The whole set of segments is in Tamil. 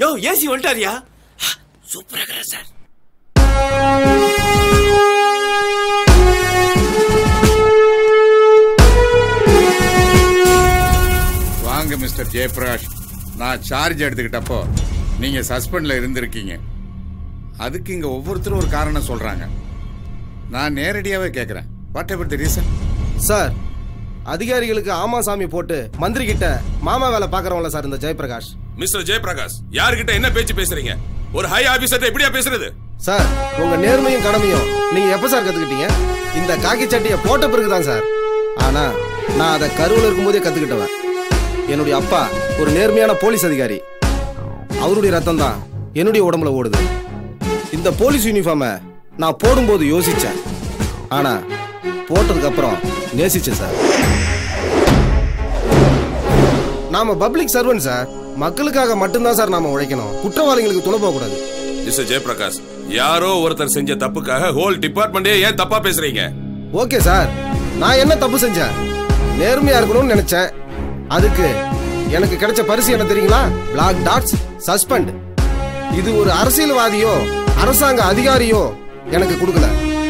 யோ ஏசி வந்துட்டாரியா? சூப்பரா இருக்கிறார் சார். வாங்க மிஸ்டர் ஜெயபிரகாஷ், நான் சார்ஜ் எடுத்துக்கிட்டப்போ நீங்க சஸ்பெண்ட்ல இருந்திருக்கீங்க. அதுக்கு இங்க ஒவ்வொருத்தரும் ஒரு காரணம் சொல்றாங்க. நான் நேரடியாவே கேட்கிறேன், whatever the reason? Sir, அதிகாரிகளுக்கு ஆமா சாமி போட்டு மந்திரி கிட்ட மாமா வேலை பாக்குறவங்கள சார் இந்த ஜெயபிரகாஷ். மிஸ்டர் ஜெயபிரகாஷ், யார்கிட்ட என்ன பேச்சு பேசுறீங்க? ஒரு ஹை ஆபீசர் இப்படியா பேசுறது? சார், உங்க நேர்மையும் கடமையும் நீங்க எப்ப சார் கத்துக்கிட்டீங்க? இந்த காக்கி சட்டியை போட்ட பிறகுதான் சார். ஆனா நான் அதை கருவில் இருக்கும் போதே கத்துக்கிட்டவன். என்னுடைய அப்பா ஒரு நேர்மையான போலீஸ் அதிகாரி. அவருடைய ரத்தம் தான் என்னுடைய உடம்புல ஓடுது. இந்த போலீஸ் யூனிஃபார்மை நான் போடும்போது யோசிச்சேன், ஆனா போட்டதுக்கு அப்புறம் நேசிச்சேன் சார். நாம பப்ளிக் சர்வன்ட் சார், மக்களுக்காக மட்டும்தான் சார் நாம உழைக்கணும். குற்றவாளிகளுக்கு துணை போக கூடாது. மிஸ்டர் ஜெயபிரகாஷ், யாரோ ஒருத்தர் செஞ்ச தப்புக்காக ஹோல் டிபார்ட்மெண்டே ஏன் தப்பா பேசுறீங்க? ஓகே சார், நான் என்ன தப்பு செஞ்சேன்? நேர்மையா இருக்கணும்னு நினைச்சேன். அதுக்கு எனக்கு கிடைச்ச பரிசு என்ன தெரியுங்களா? Black dots, suspend. இது ஒரு அரசியல்வாதியோ அரசாங்க அதிகாரியோ எனக்கு கொடுக்கல,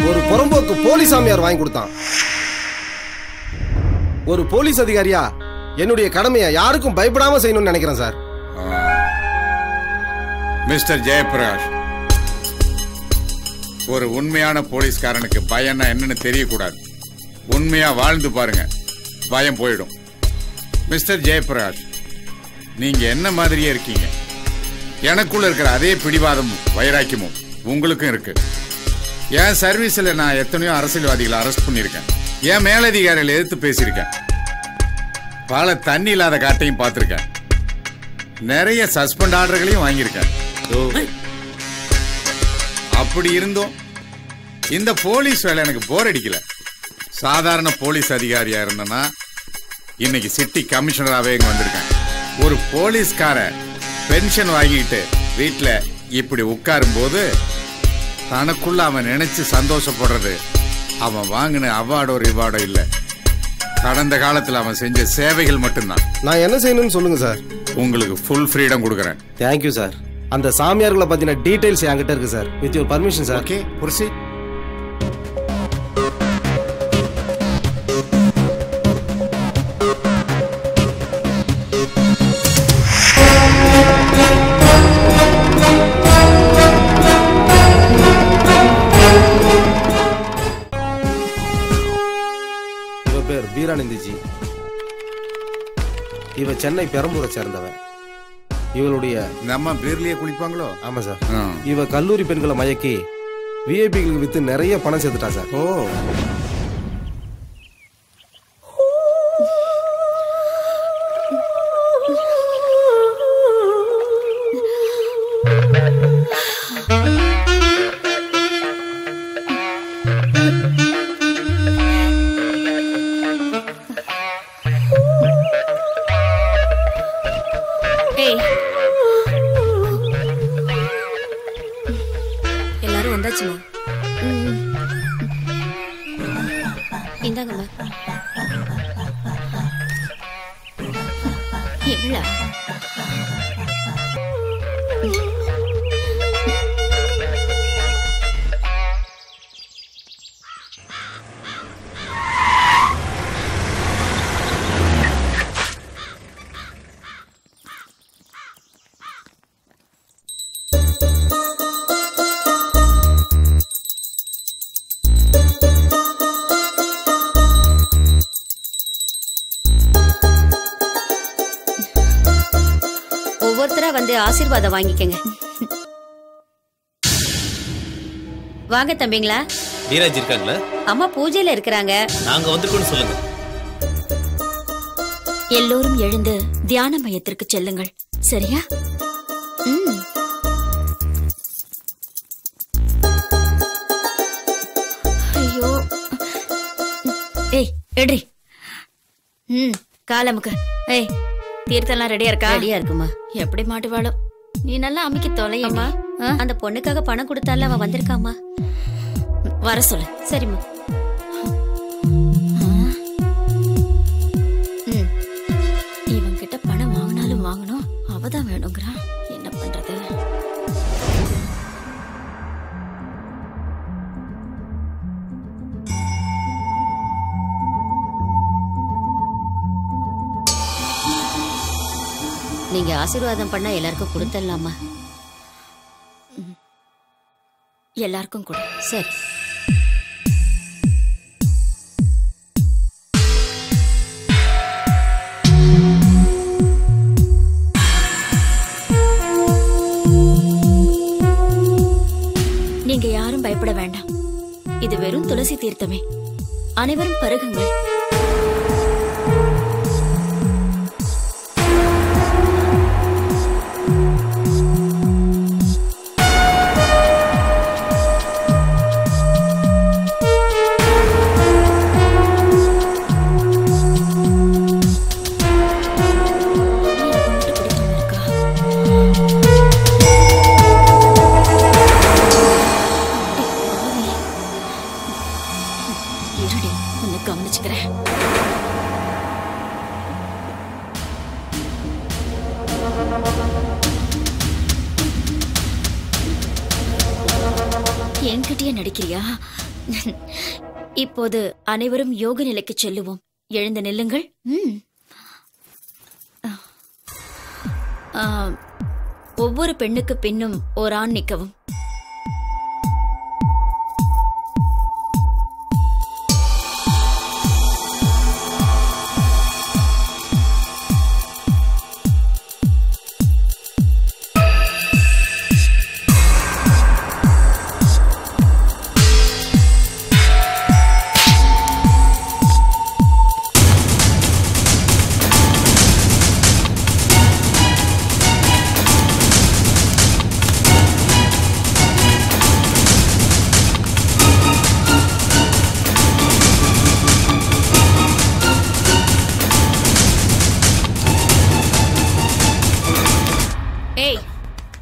ஒரு புறம்போக்கு போலீஸ் சாமியார் வாங்கி கொடுத்தான். ஒரு போலீஸ் அதிகாரியா என்னுடைய கடமையை யாருக்கும் பயப்படாம செய்யணும்னு நினைக்கிறேன் சார். மிஸ்டர் ஜெயபிரகாஷ், ஒரு உண்மையான போலீஸ்காரனுக்கு பயம்னா என்னன்னு தெரியக்கூடாது. உண்மையா வாழ்ந்து பாருங்க, பயம் போயிடும். மிஸ்டர் ஜெயபிரகாஷ், நீங்க என்ன மாதிரியே இருக்கீங்க. எனக்குள்ள இருக்கிற அதே பிடிவாதமும் வைராக்கியமும் உங்களுக்கும் இருக்கு. என் சர்வீஸ்ல நான் எத்தனையோ அரசியல்வாதிகளை அரெஸ்ட் பண்ணியிருக்கேன். என் மேலதிகாரிகளை எதிர்த்து பேசியிருக்கேன். பல தண்ணி இல்லாத காட்டையும் பார்த்திருக்கேன். நிறைய சஸ்பெண்ட் ஆர்டர்களையும் வாங்கியிருக்கேன். அப்படி இருந்தும் இந்த போலீஸ் வேலை எனக்கு போர் அடிக்கல. சாதாரண போலீஸ் அதிகாரியா இருந்தேன்னா இன்னைக்கு சிட்டி கமிஷனராகவே இங்கே வந்திருக்கேன். ஒரு போலீஸ்கார பென்ஷன் வாங்கிட்டு வீட்டில் இப்படி உட்காரும் போது தனக்குள்ள அவன் நினைச்சு சந்தோஷப்படுறது அவன் வாங்கின அவார்டோ ரிவார்டோ இல்லை, கடந்த காலத்தில் அவன் செஞ்ச சேவைகள் மட்டும்தான். நான் என்ன செய்யணும்னு சொல்லுங்க சார். உங்களுக்கு ஃபுல் ஃப்ரீடம் கொடுக்குறேன். Thank you sir. அந்த சாமியார்களை பற்றின டீட்டெயில்ஸ் என்கிட்ட இருக்கு sir, with your permission sir. Okay, புரிசி. இவ சென்னை பெரம்பூரை சேர்ந்தவன். இவளுடைய நம்ம பேர்லயே குளிப்பாங்களோ? ஆமா சார். இவ கல்லூரி பெண்களை மயக்கி விஐபிகளுக்கு வித்து நிறைய பணம் சேர்த்துட்டா சார். ஓ, ஆசீர்வாதம் வாங்கிக்கங்க. வாங்க தம்பிங்களா. வீராஜ் இருக்காங்களா? அம்மா பூஜையில இருக்கறாங்க. நாங்க வந்திருக்கோம்னு சொல்லுங்க. எல்லோரும் எழுந்து தியான மையத்திற்கு செல்லுங்கள், சரியா? ஐயோ, ஏய் எட்ரி. காலமுக்கு ஏய் தீர்த்தெல்லாம் ரெடியா இருக்கா? ரெடியா இருக்குமா? எப்படி மாட்டுவாளோ? நீ நல்லா அமைக்க தொலையம்மா. அந்த பொண்ணுக்காக பணம் கொடுத்தால அவன் வந்திருக்காமா, வர சொல்லு. சரிம்மா. இவன் கிட்ட பணம் வாங்கினாலும் வாங்கணும், அவதான் வேணுங்கிறான். என்ன பண்ற? நீங்க ஆசீர்வாதம் பண்ணா எல்லாருக்கும் கொடுத்துடலாமா? எல்லாருக்கும் கொடு. சரி. நீங்க யாரும் பயப்பட வேண்டாம். இது வெறும் துளசி தீர்த்தமே. அனைவரும் பருகுங்கள். என்கிட்டயே நடிக்கிறியா? இப்போது அனைவரும் யோக நிலைக்கு செல்லுவோம். எழுந்து நில்லுங்கள். ஒவ்வொரு பெண்ணுக்கு பின்னும் ஒரு ஆண் நிற்கவும்.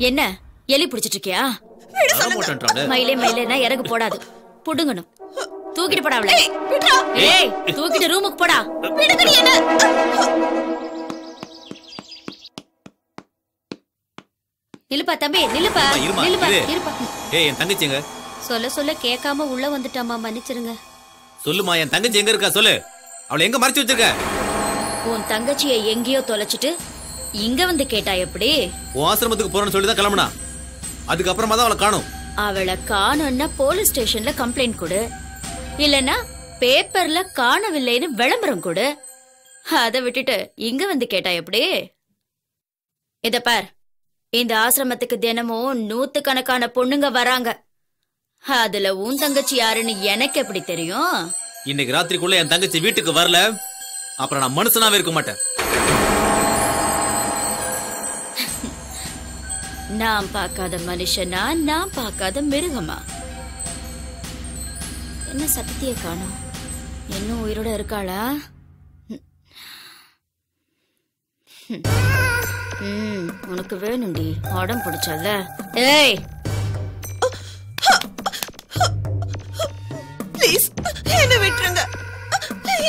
என்ன எலி பிடிச்சிட்டு இருக்கியா? மயிலே மயிலேனா இறகு போடாது, புடுங்கணும். தூக்கிட்டு போடா அவளை. ஏய், தூக்கிட்டு ரூமுக்கு போடா. நிலுப்பா தம்பி, நிலுப்பா நிலுப்பா இருப்பா. ஏய், என் தங்கச்சிங்க. சொல்ல சொல்ல கேட்காம உள்ள வந்துட்டாமா, மன்னிச்சிருங்க. சொல்லுமா, என் தங்கச்சி எங்க இருக்கா? சொல்லு, அவளை எங்க மறைச்சு வச்சிருக்க? உன் தங்கச்சியை எங்கேயோ தொலைச்சிட்டு இங்க வந்து கேட்டா எப்படி? ஆசிரமத்துக்கு போறேன்னு சொல்லி தான் கிளம்புனா, அதுக்கப்புறமா தான் அவளை காணோம். அவளை காணோம்னா போலீஸ் ஸ்டேஷன்ல கம்ப்ளைண்ட் கொடு, இல்லனா பேப்பர்ல காணவில்லைன்னு விளம்பரம் கொடு. அதை விட்டுட்டு இங்க வந்து கேட்டா எப்படி? இத பார், இந்த ஆசிரமத்துக்கு தினமும் 100கணக்கான பொண்ணுங்க வராங்க. அதுல உன் தங்கச்சி யாருன்னு எனக்கு எப்படி தெரியும்? இன்னைக்கு ராத்திரிக்குள்ள என் தங்கச்சி வீட்டுக்கு வரல, அப்புறம் நான் மனுஷனாவே இருக்க மாட்டேன். நான் பார்க்காத மனுஷனா, நான் பார்க்காத மிருகமா? என்ன சக்திய காணோம்? இன்னும் உயிரோட இருக்காளா? உனக்கு வேணும்டி உடம்பு பிடிச்சல. ஏய், ப்ளீஸ் என்ன விட்டுருங்க,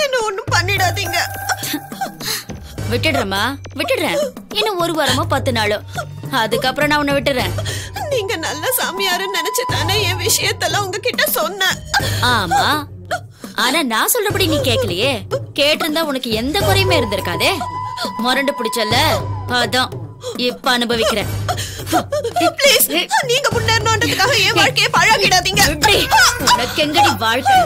என்ன ஒண்ணும் பண்ணிடாதீங்க. விட்டுடுறமா, விட்டுடுறேன். இன்னும் ஒரு வாரமோ 10 நாளோ, அதுக்கப்புறம் நான் உன்னை விட்டுறேன். நீங்க நல்ல சாமியாருன்னு நினைச்சுதானே என் விஷயத்தெல்லாம் உங்ககிட்ட சொன்னேன். ஆமா, ஆனா நான் சொல்றபடி நீ கேட்கலையே. கேட்டிருந்தா உனக்கு எந்த குறையுமே இருந்திருக்காதே. முரண்டு பிடிச்சல, அதான் இப்ப அனுபவிக்கிறேன். ப்ளீஸ், நீங்க முன்னேறணும்ன்றதுக்காக என் வாழ்க்கையை பழக்கிடாதீங்க. உனக்கு எங்கடி வாழ்க்கை? ஹலோ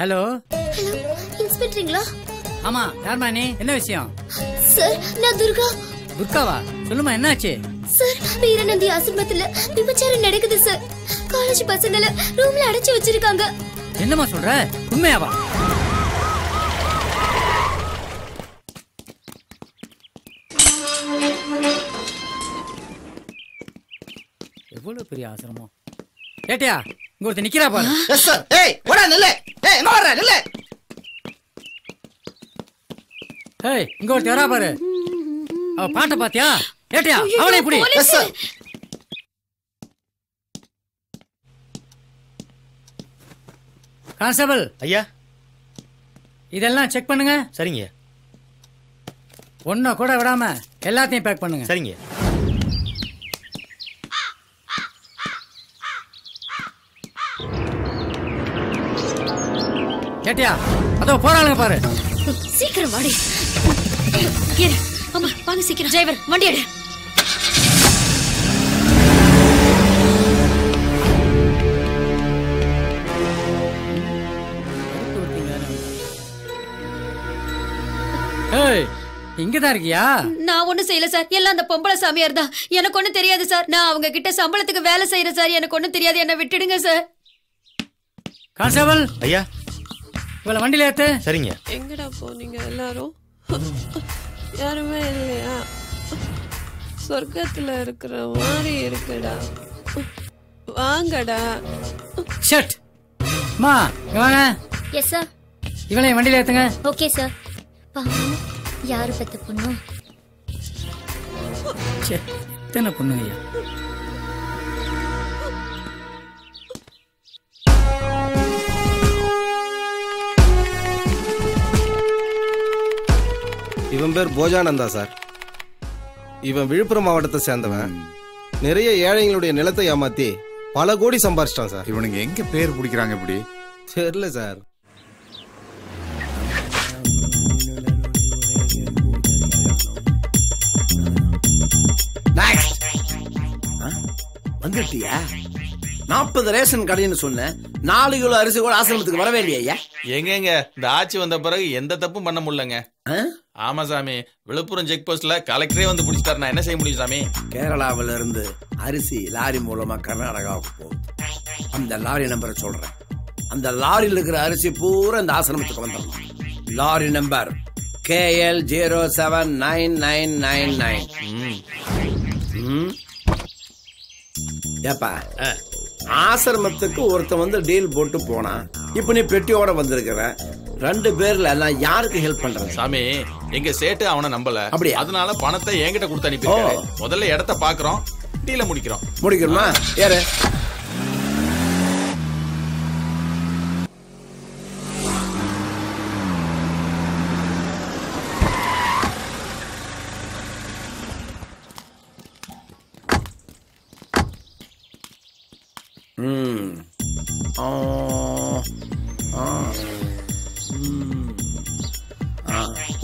ஹலோ, இன்ஸ்பெக்டர்ங்களா? ஆமா, யார்மா நீ? என்ன விஷயம்? சார், நான் துர்கா. துர்காவா? சொல்லுமா, என்னாச்சு? சார், வீரநந்தி ஆசிரமத்துல விபச்சாரம் நடக்குது சார். காலேஜ் பசங்கள ரூம்ல அடைச்சு வச்சிருக்காங்க. என்னமா சொல்ற? உண்மையாவா? எவ்வளவு பெரிய ஆசிரமம்! ஏட்டியா, இங்க நிக்கிறா பாரு. Yes sir. ஏய், ஓடா, நில்லு. ஏய், என்ன வர்ற? நில்லு. ஏய், இங்க வரா பாரு. அவ பாட்ட பாத்தியா? ஏட்டியா, அவளை புடி. Yes sir. கான்ஸ்டபிள் ஐயா, இதெல்லாம் செக் பண்ணுங்க. சரிங்க. ஒன்ன கூட விடாம எல்லாத்தையும் பேக் பண்ணுங்க. சரிங்க. கேட்டியா? அதோ போறாளுங்க பாரு. சீக்கிரம் வாடி. ஆமா வாங்க சீக்கிரம். டிரைவர் வண்டி எடு. இங்கதான் இருக்கியா? நான் ஒண்ணும் செய்யல சார், எல்லாம் அந்த பொம்பளை சாமியார் தான். எனக்கு ஒண்ணும் தெரியாது சார், நான் அவங்க கிட்ட சம்பளத்துக்கு வேலை செய்யறேன் சார், எனக்கு ஒண்ணும் தெரியாது, என்ன விட்டுடுங்க சார். கான்ஸ்டபிள் ஐயா இவ்வளவு வண்டியில ஏத்து. சரிங்க. எங்கடா போனீங்க எல்லாரும்? யாருமே இல்லையா? சொர்க்கத்துல இருக்கிற மாதிரி இருக்குடா, வாங்கடா. ஷட் மா வாங்க. Yes sir. இவளை வண்டியில ஏத்துங்க. Okay sir. யாரு பத்த பொண்ணு? எத்தனை பொண்ணுங்க ஐயா? இவன் பேர் போஜானந்தா சார். இவன் விழுப்புரம் மாவட்டத்தை சேர்ந்தவன். நிறைய ஏழைங்களுடைய நிலத்தை ஏமாத்தி பல கோடி சம்பாரிச்சிட்டான் சார். இவனுங்க எங்க பேர் பிடிக்கிறாங்க இப்படி தெரியல சார். வந்துட்டியா? 40 ரேஷன் கடைன்னு சொன்ன 4 கிலோ அரிசி கூட ஆசிரமத்துக்கு வரவே இல்லையா? எங்க இந்த ஆட்சி வந்த பிறகு எந்த தப்பும் பண்ண முடியலங்க. ஆமா சாமி, விழுப்புரம் செக் போஸ்ட்ல கலெக்டரே வந்து பிடிச்சிட்டாரு, நான் என்ன செய்ய முடியும் சாமி? கேரளாவில இருந்து அரிசி லாரி மூலமா கர்நாடகாவுக்கு போகும். அந்த லாரி நம்பரை சொல்றேன். அந்த லாரியில் இருக்கிற அரிசி பூரா இந்த ஆசிரமத்துக்கு வந்துடணும். Lorry number KL 079999. ஏப்பா, ஆசிரமத்துக்கு ஒருத்த வந்து டீல் போட்டு போனா, இப்ப நீ பெட்டியோட வந்திருக்கிற. ரெண்டு பேர்ல எல்லாம் யாருக்கு ஹெல்ப் பண்றேன் சாமி? எங்க சேட்டு அவனை நம்பல, அப்படி அதனால பணத்தை என்கிட்ட கொடுத்து அனுப்பிடுறேன். முதல்ல இடத்த பாக்குறோம், டீல முடிக்கிறோமா? யாரு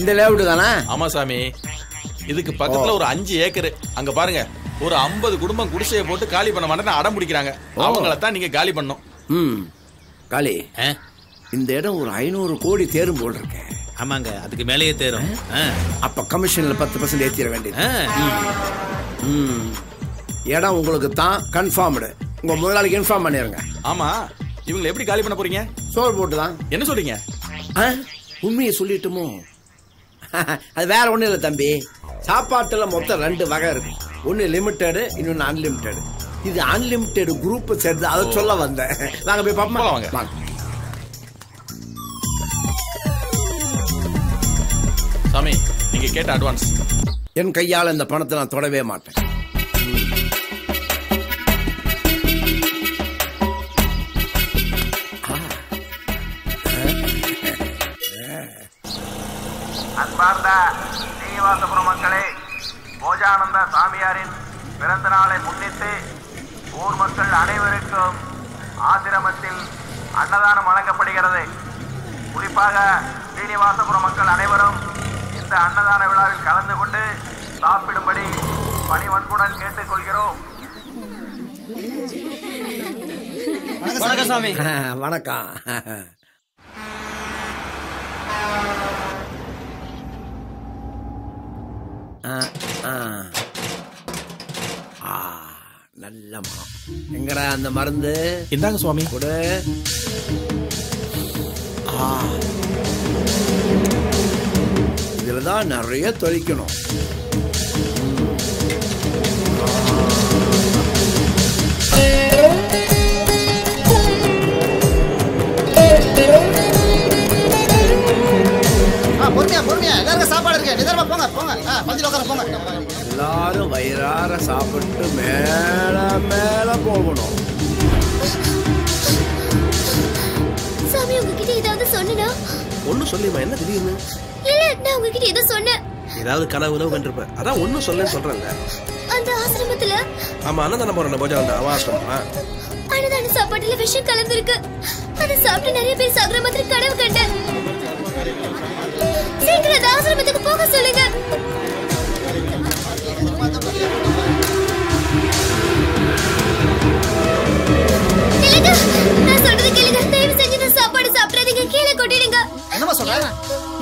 இந்த லேவுட் தானா? ஆமா சாமி. இதுக்கு பக்கத்துல ஒரு 5 ஏக்கர். அங்க பாருங்க, ஒரு 50 குடும்பம் குடிசையை போட்டு காலி பண்ண மாட்டேன்னு அடம் பிடிக்கிறாங்க. அவங்களத்தான் நீங்க காலி பண்ணும். காலி இந்த இடம் ஒரு 500 கோடி தேரும் போல் இருக்கு. ஆமாங்க, அதுக்கு மேலேயே தேரும். அப்ப கமிஷன்ல 10% ஏத்திட வேண்டியது. இடம் உங்களுக்கு தான் கன்ஃபார்ம்டு. உங்க முதலாளிக்கு இன்ஃபார்ம் பண்ணிருங்க. ஆமா, இவங்களை எப்படி காலி பண்ண போறீங்க? சோல் போட்டு தான். என்ன சொல்றீங்க? உண்மையை சொல்லிட்டுமோ? அது வேற ஒண்ணும் இல்லை தம்பி. சாப்பாட்டுல மொத்தம் 2 வகை இருக்கு. ஒன்னு லிமிட்டடு, இன்னொன்னு அன்லிமிட்டடு. இது அன்லிமிட்டடு குரூப் சேர்ந்து அதை சொல்ல வந்தேன். நாங்க போய் பாப்போம் வாங்க. சாமி நீங்க கேட்ட அட்வான்ஸ் என் கையால இந்த பணத்தை நான் தொடவே மாட்டேன். அன்பார்ந்த ஸ்ரீவாசபுரம் மக்களே, போஜானந்த சாமியாரின் பிறந்த நாளை முன்னிட்டு ஊர் மக்கள் அனைவருக்கும் ஆசிரமத்தில் அன்னதானம் வழங்கப்படுகிறது. குறிப்பாக ஸ்ரீனிவாசபுரம் மக்கள் அனைவரும் இந்த அன்னதான விழாவில் கலந்து கொண்டு சாப்பிடும்படி பணிவன்புடன் கேட்டுக்கொள்கிறோம். வணக்கம் சாமி. வணக்கம். நல்ல எங்கடா அந்த மருந்து? இந்தாங்க சுவாமி. கூட இதுலதான் நிறைய தொழிக்கணும். சாப்பாடு எல்லாரும் வயிறார சாப்பிட்டு மேல மேல போகணும். ஒன்னும் சொல்லிடுமா? என்ன தெரியுது? ஏதாவது கனவு உணவு கண்டிருப்பேன், அதான் ஒன்னும் சொல்ல சொல்றாங்க. அந்த ஆசிரமத்துல ஆமா அண்ணன் தானே போறான் போஜா. அந்த ஆசிரமம் அழுதான சாப்பாட்டுல விஷம் கலந்துருக்கு. அதை சாப்பிட்டு நிறைய பேர் சாகுற மாதிரி கனவு கண்டேன். சீக்கிரம் ஆசிரமத்துக்கு போக சொல்லுங்க. நான் சொல்றது கேளுங்க. தயவு செஞ்சு நான் சாப்பாடு சாப்பிடாதீங்க, கீழே கொட்டிடுங்க. என்னமா சொல்றேன்?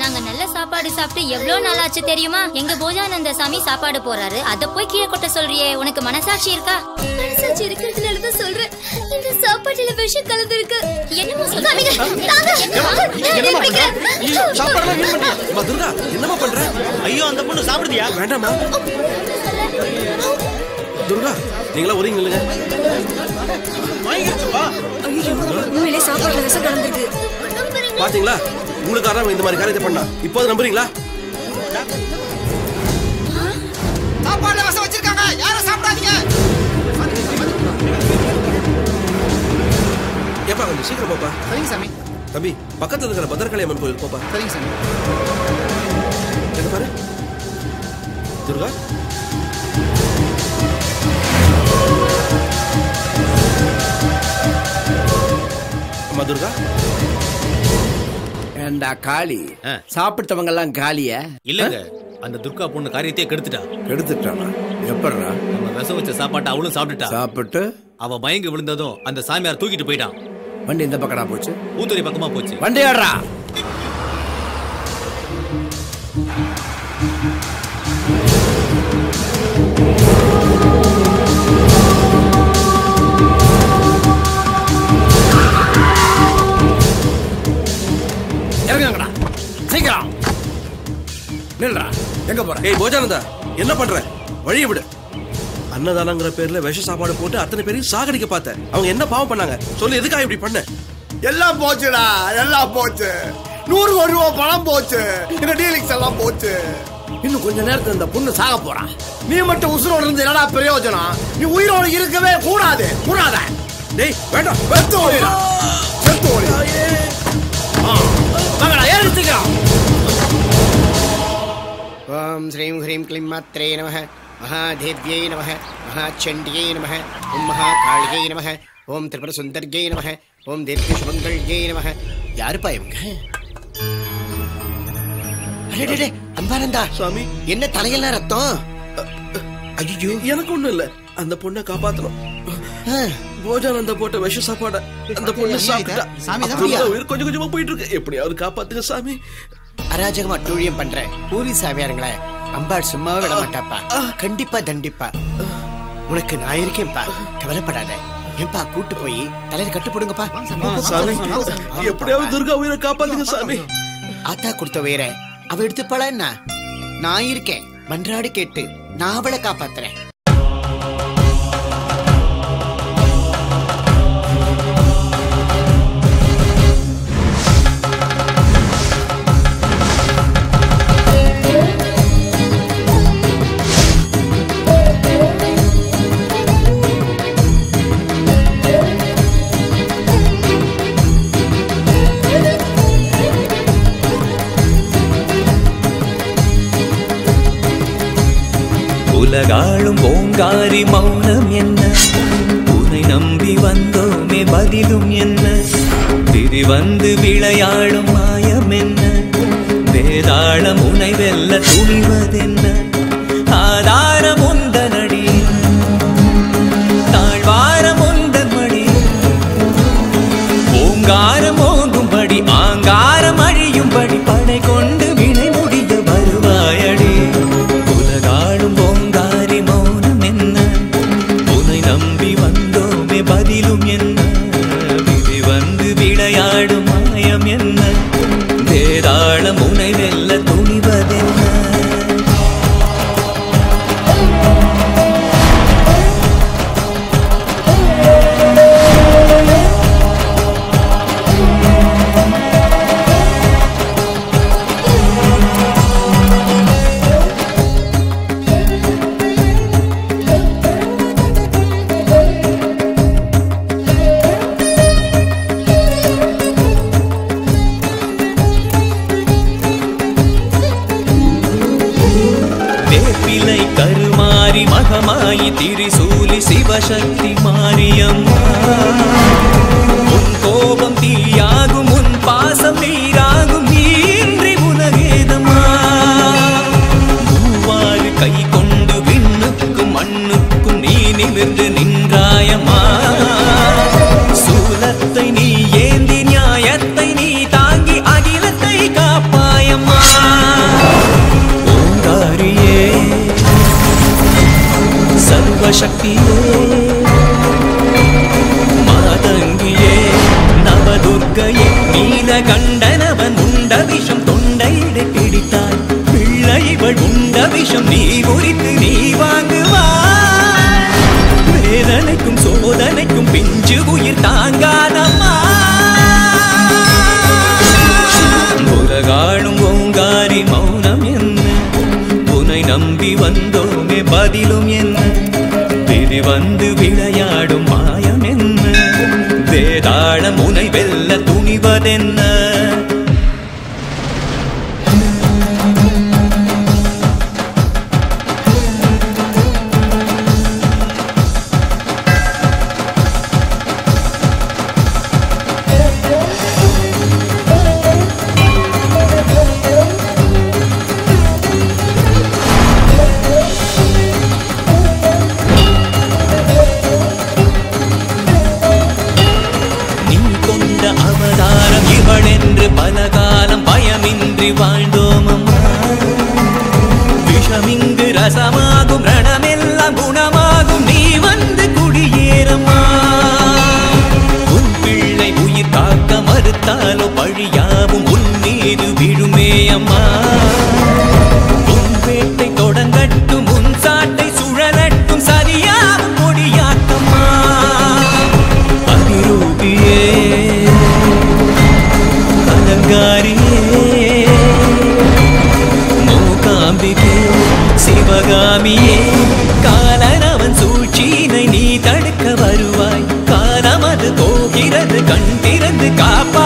நாங்க நல்ல சாப்பாடு சாப்பிட்டு எவ்வளவு நாள் ஆச்சு தெரியுமா? எங்க போஜானந்த சாமி சாப்பாடு போறாரு, அத போய் கீழே கொட்ட சொல்றியே, உனக்கு மனசாட்சி இருக்கா? மனசாட்சி இருக்கிறதுனாலதான் சொல்றேன், இந்த சாப்பாட்டுல விஷம் கலந்து இருக்கு. என்னமா சொல்றாங்க? என்னமா பண்ற? ஐயோ, அந்த பொண்ணு சாப்பிடுதியா? வேண்டாமா துர்கா, நீங்களா ஒதுங்கி நில்லுங்க. உண்மையிலே சாப்பாட்டுல விஷம் கலந்துருக்கு பாத்தீங்களா? உங்களுக்காக இந்த மாதிரி காரியத்தை பண்ணா இப்போது நம்புறீங்களா? சாப்பாடுல விஷம் வச்சிருக்காங்க, யாரும் சாப்பிடாதீங்க. ஏப்பா கொஞ்சம் சீக்கிரம் போப்பா. சரிங்க சாமி. தம்பி, பக்கத்துல இருக்கிற பத்ரகாளி அம்மன் கோயில் போப்பா. சரிங்க சாமி. எங்க பாரு துர்கா, அம்மா துர்கா. ஏண்டா காளி, சாப்பிட்டவங்க எல்லாம் காலியா? இல்லங்க, அந்த துர்கா பொண்ணு காரியத்தையே கெடுத்துட்டானா? எப்படா? நம்ம விஷம் வச்ச சாப்பாட்டை அவளும் சாப்பிட்டுட்டா. சாப்பிட்டு அவ மயங்கி விழுந்ததும் அந்த சாமியார் தூக்கிட்டு போயிட்டான். வண்டி இந்த பக்கமா போச்சு, ஊத்துறை பக்கமா போச்சு. வண்டி ஆடுறா. எங்க போற? ஏய் போஜானந்தா, என்ன பண்ற? வழிய விடு. அன்னதானங்கிற பேர்ல விஷ சாப்பாடு போட்டு அத்தனை பேரையும் சாகடிக்க பார்த்தேன். அவங்க என்ன பாவம் பண்ணாங்க சொல்லு? எதுக்காக இப்படி பண்ண? எல்லாம் போச்சுடா, எல்லாம் போச்சு. 100 கோடி ரூபா பணம் போச்சு, இந்த டீலிங்ஸ் எல்லாம் போச்சு. இன்னும் கொஞ்ச நேரத்துல இந்த பொண்ணு சாக போறான். நீ மட்டும் உசுரோட இருந்து என்னடா பிரயோஜனம்? நீ உயிரோட இருக்கவே கூடாது. கூடாத டேய், வேண்டாம். வெத்து ஓடிடா, வெத்து ஓடிடா. மகடா ஏறித்துக்கலாம். ஓம் ஸ்ரீம் ஹ்ரீம் கிளீம் மாத்ரே நமஹ, மகாதேவ்யை நமஹ, மகாச்சண்டியை நமஹ, ஓம் மகாகாளியை நமஹ, ஓம் திரிபுர சுந்தர்யை நமஹ, ஓம் தீர்த்தி சுமங்கல்யை நமஹ. யாருப்பா இவங்க? அடடே அம்பானந்தா சுவாமி, என்ன தலையெல்லாம் ரத்தம்? ஐயோ, எனக்கு ஒண்ணும் இல்ல. அந்த பொண்ணை காப்பாத்தணும். போஜானந்த போட்ட விஷ சாப்பாட அந்த பொண்ணு சாப்பிட்டா கொஞ்சம் கொஞ்சமா போயிட்டு இருக்கு. எப்படியாவது காப்பாத்துங்க சாமி. அராஜகமா டூழியம் பண்ற பூரி சாமியாருங்களே, அம்பாள் சும்மாவே விட மாட்டாப்பா. கண்டிப்பா தண்டிப்பா. உனக்கு நான் இருக்கேன்ப்பா, கவலைப்படாத. ஏன்பா கூட்டு போய் தலையில கட்டுப்படுங்கப்பா. எப்படியாவது துர்கா உயிரை காப்பாத்துங்க சாமி. ஆத்தா கொடுத்த உயிரை அவ எடுத்துப்பாளா என்ன? நான் இருக்கேன், மன்றாடி கேட்டு நான் அவளை காப்பாத்துறேன். உலகாளும் ஓங்காரி மௌனம் என்ன? உனை நம்பி வந்தோமே பதிலும் என்ன? திரிவந்து விளையாடும் மாயம் என்ன? வேதாளம் உனை வெல்ல துணிவதென்ன? ஆதாரம் உந்தனடி, தாழ்வாரம் உந்தன் மடி. ஓங்காரம் ஓங்கும்படி, ஆங்காரம் அழியும்படி, படை கொண்டு வினை முடிந்து வருவாயடி. உலகாளும் பதிலும் என்ன? விதி வந்து விளையாடும் மாயம் என்ன? வேதாள முனை வெல்ல துணிவதென்ன? கருமாரி மகமாயி திரிசூலி சிவசக்தி மாரியம்மா. சக்தியே மாதங்கியே நவதுர்க்கையே நீலகண்டனவன் உண்ட விஷம் தொண்டையிட பிடித்தாய் பிள்ளை இவள் உண்ட விஷம் நீ குறித்து நீ வாங்குவாய் வேதனைக்கும் சோதனைக்கும் பிஞ்சு உயிர் தாங்காதம்மா முரகாடும் ஓங்காரி மௌனம் என்ன உனை நம்பி வந்தோமே பதிலும் என்ன திதி வந்து விளையாடும் மாயம் என்ன வேதாளம் உனை வெல்ல துணிவதென்ன காப்பாய்